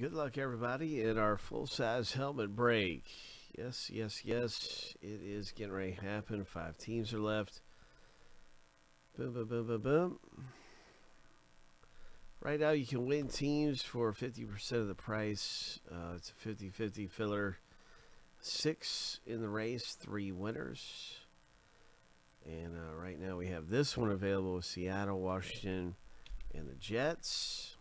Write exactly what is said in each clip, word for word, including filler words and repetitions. Good luck, everybody, in our full-size helmet break. Yes, yes, yes. It is getting ready to happen. Five teams are left. Boom, boom, boom, boom, boom. Right now, you can win teams for fifty percent of the price. Uh, it's a fifty fifty filler. Six in the race, three winners. And uh, right now, we have this one available with Seattle, Washington, and the Jets.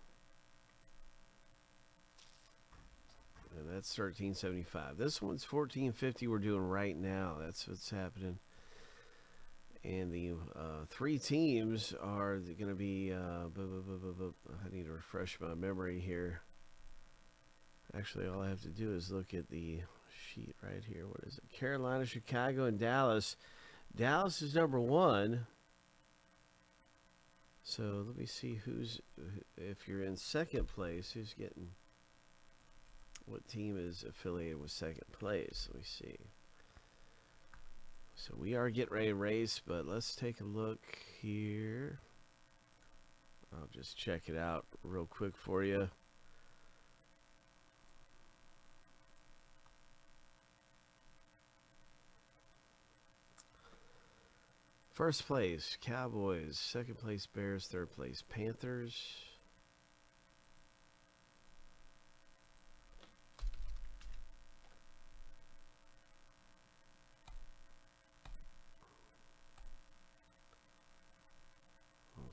And that's thirteen seventy-five. This one's fourteen fifty we're doing right now. That's what's happening. And the uh, three teams are going to be... Uh, I need to refresh my memory here. Actually, all I have to do is look at the sheet right here. What is it? Carolina, Chicago, and Dallas. Dallas is number one. So let me see who's... If you're in second place, who's getting... What team is affiliated with second place? Let me see. So we are getting ready to race, but let's take a look here. I'll just check it out real quick for you. First place, Cowboys. Second place, Bears. Third place, Panthers.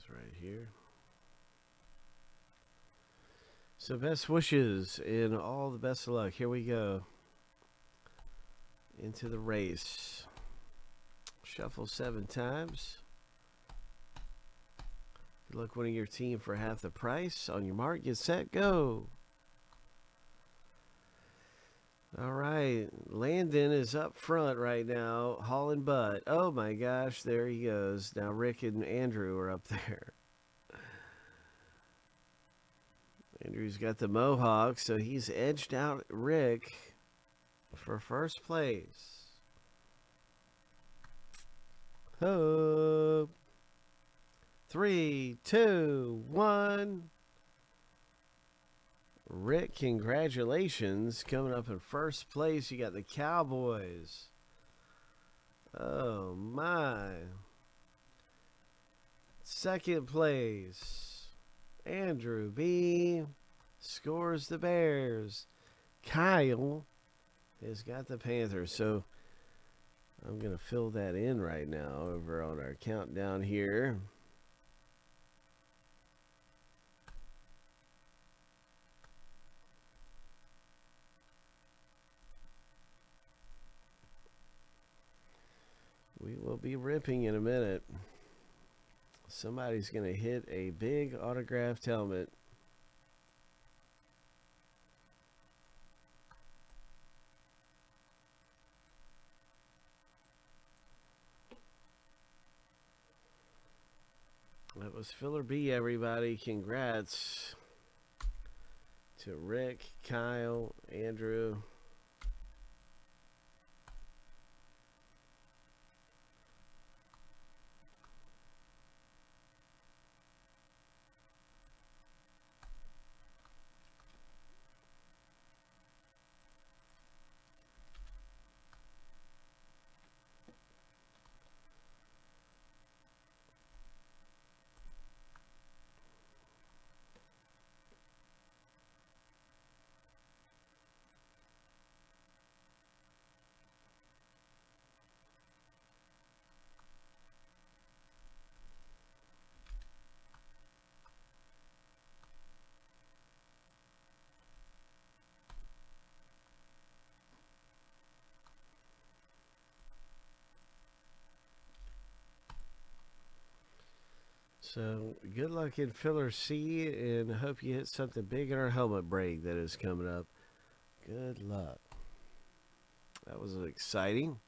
Right here. So best wishes and all the best of luck. Here we go into the race. Shuffle seven times. Good luck winning your team for half the price. On your mark, get set, go. All right, Landon is up front right now, hauling butt. Oh my gosh, there he goes. Now Rick and Andrew are up there. Andrew's got the mohawk, so he's edged out Rick for first place. Oh, three, two, one. Rick, congratulations. Coming up in first place, you got the Cowboys. Oh, my. Second place, Andrew B. scores the Bears. Kyle has got the Panthers. So I'm going to fill that in right now over on our countdown here. We will be ripping in a minute. Somebody's going to hit a big autographed helmet. That was filler B, everybody. Congrats to Rick, Kyle, Andrew. So good luck in filler C, and hope you hit something big in our helmet break that is coming up. Good luck. That was exciting.